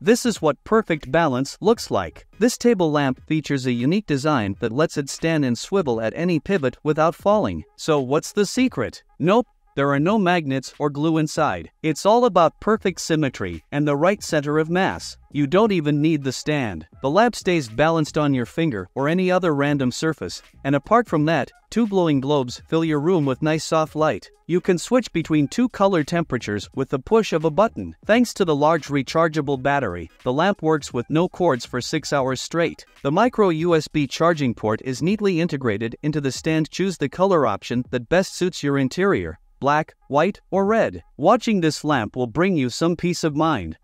This is what perfect balance looks like. This table lamp features a unique design that lets it stand and swivel at any pivot without falling. So what's the secret? Nope, there are no magnets or glue inside. It's all about perfect symmetry and the right center of mass. You don't even need the stand. The lamp stays balanced on your finger or any other random surface, and apart from that, two glowing globes fill your room with nice soft light. You can switch between two color temperatures with the push of a button. Thanks to the large rechargeable battery, the lamp works with no cords for 6 hours straight. The micro USB charging port is neatly integrated into the stand. Choose the color option that best suits your interior: black, white, or red. Watching this lamp will bring you some peace of mind.